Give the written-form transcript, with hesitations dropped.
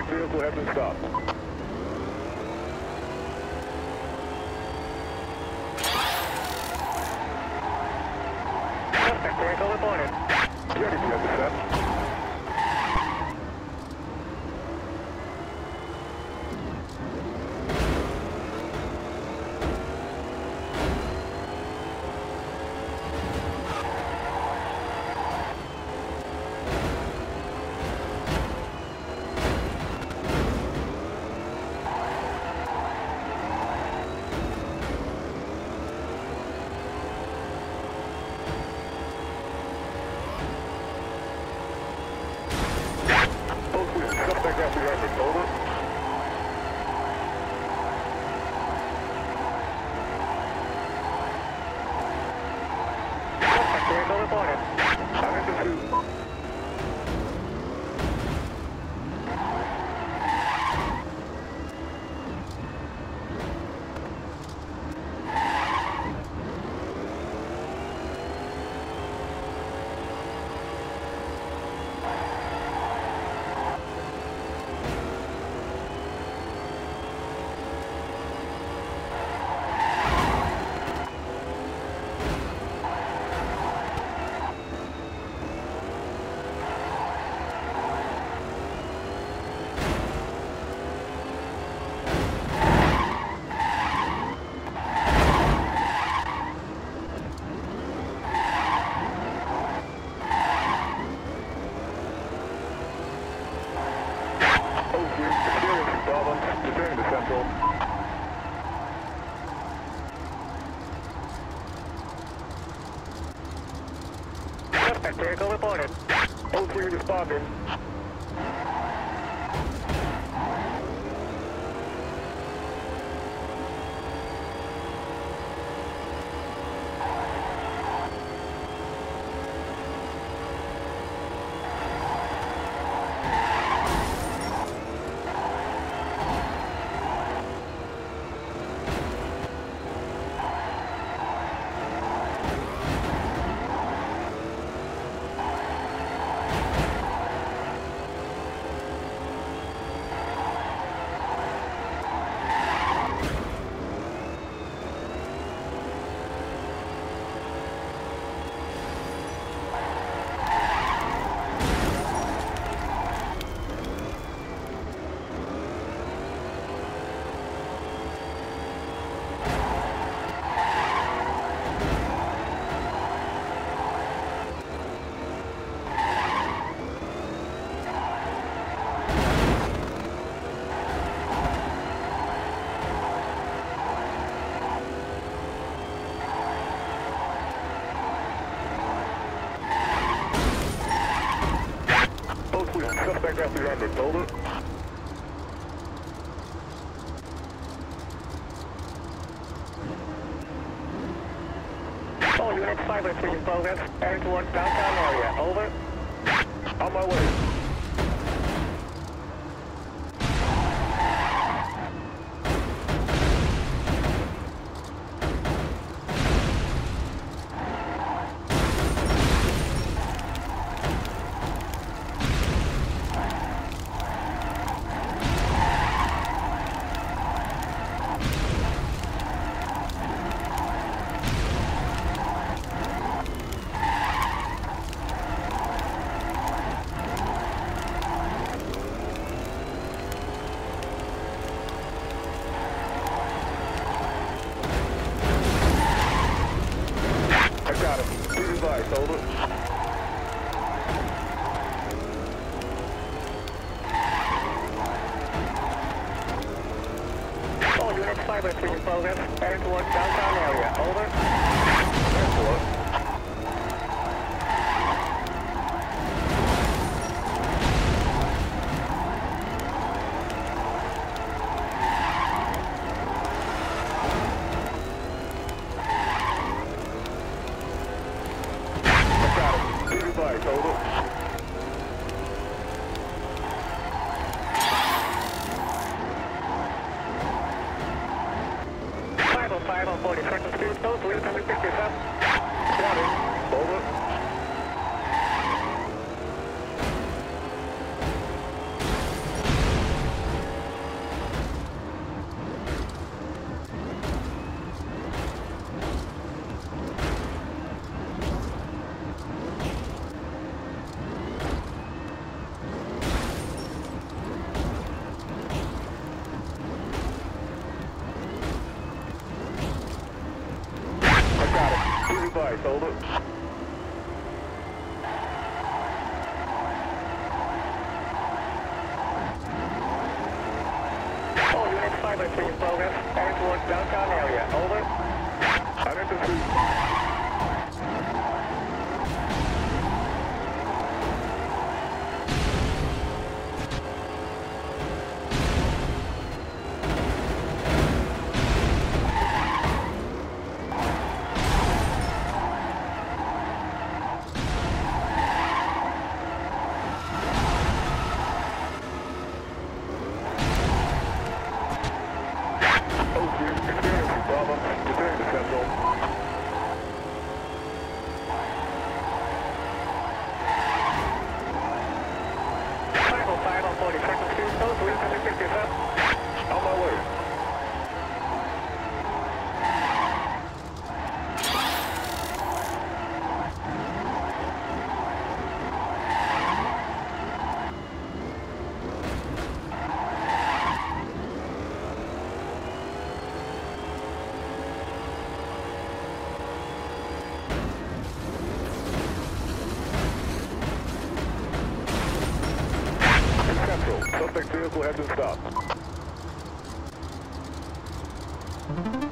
suspect vehicle has been stopped. Vehicle reported. Both units responded. All units, 503 in progress, heading towards downtown area, over. On my way. Private Speed Program, going towards downtown area. Over. Under the street. Suspect vehicle has been stopped.